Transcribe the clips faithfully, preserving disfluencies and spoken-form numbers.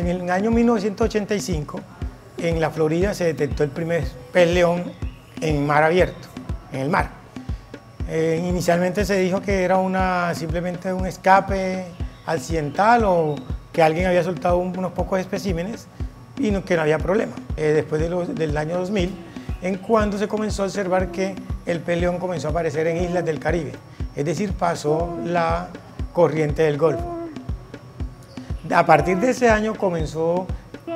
En el año mil novecientos ochenta y cinco, en la Florida se detectó el primer pez león en mar abierto, en el mar. Eh, inicialmente se dijo que era una, simplemente un escape accidental o que alguien había soltado un, unos pocos especímenes y no, que no había problema. Eh, después de los, del año dos mil, en cuando se comenzó a observar que el pez león comenzó a aparecer en islas del Caribe, es decir, pasó la corriente del Golfo. A partir de ese año comenzó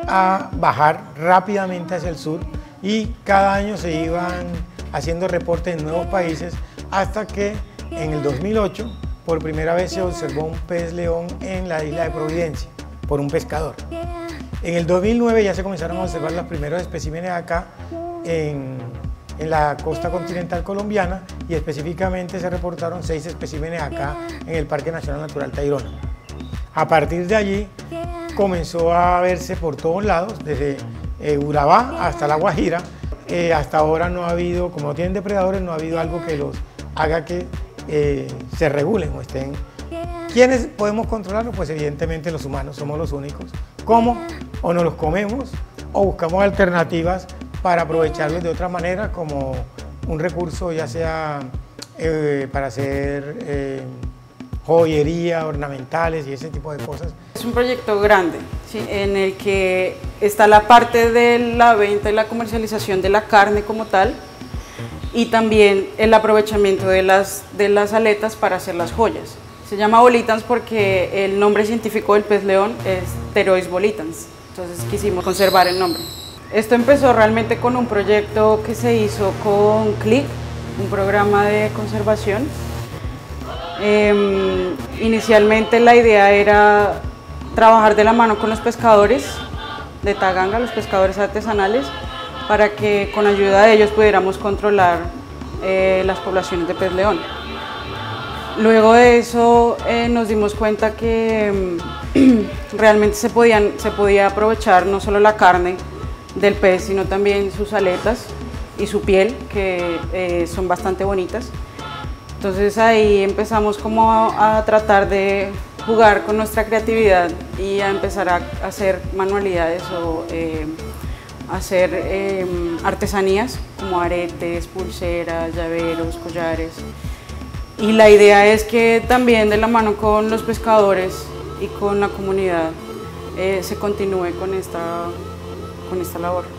a bajar rápidamente hacia el sur y cada año se iban haciendo reportes en nuevos países hasta que en el dos mil ocho por primera vez se observó un pez león en la isla de Providencia por un pescador. En el dos mil nueve ya se comenzaron a observar los primeros especímenes acá en, en la costa continental colombiana y específicamente se reportaron seis especímenes acá en el Parque Nacional Natural Tayrona. A partir de allí comenzó a verse por todos lados, desde eh, Urabá hasta la Guajira. Eh, hasta ahora no ha habido, como no tienen depredadores, no ha habido algo que los haga que eh, se regulen o estén. ¿Quiénes podemos controlarlo? Pues evidentemente los humanos somos los únicos. ¿Cómo? O no los comemos o buscamos alternativas para aprovecharlos de otra manera, como un recurso ya sea eh, para hacer Eh, joyería, ornamentales y ese tipo de cosas. Es un proyecto grande, ¿sí?, en el que está la parte de la venta y la comercialización de la carne como tal y también el aprovechamiento de las, de las aletas para hacer las joyas. Se llama Bolitans porque el nombre científico del pez león es Therois Bolitans, entonces quisimos conservar el nombre. Esto empezó realmente con un proyecto que se hizo con C L I C, un programa de conservación. Eh, inicialmente la idea era trabajar de la mano con los pescadores de Taganga, los pescadores artesanales, para que con ayuda de ellos pudiéramos controlar eh, las poblaciones de pez león. Luego de eso eh, nos dimos cuenta que eh, realmente se, podían, se podía aprovechar no solo la carne del pez, sino también sus aletas y su piel, que eh, son bastante bonitas. Entonces ahí empezamos como a, a tratar de jugar con nuestra creatividad y a empezar a hacer manualidades o eh, hacer eh, artesanías como aretes, pulseras, llaveros, collares. Y la idea es que también de la mano con los pescadores y con la comunidad eh, se continúe con esta, con esta labor.